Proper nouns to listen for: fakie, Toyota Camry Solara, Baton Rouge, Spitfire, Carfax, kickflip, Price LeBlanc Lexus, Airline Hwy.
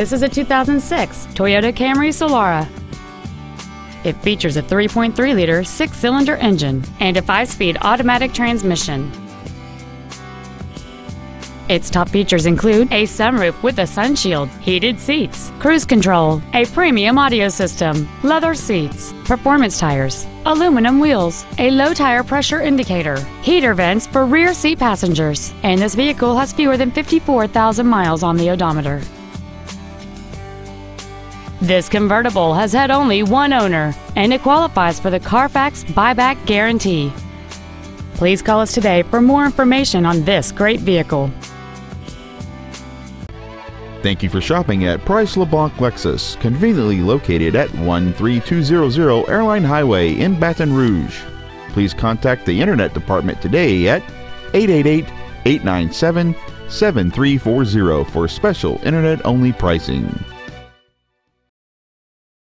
This is a 2006 Toyota Camry Solara. It features a 3.3-liter six-cylinder engine and a 5-speed automatic transmission. Its top features include a sunroof with a sunshield, heated seats, cruise control, a premium audio system, leather seats, performance tires, aluminum wheels, a low tire pressure indicator, heater vents for rear seat passengers, and this vehicle has fewer than 54,000 miles on the odometer. This convertible has had only one owner, and it qualifies for the Carfax buyback guarantee. Please call us today for more information on this great vehicle. Thank you for shopping at Price LeBlanc Lexus, conveniently located at 13200 Airline Highway in Baton Rouge. Please contact the Internet Department today at 888-897-7340 for special Internet-only pricing.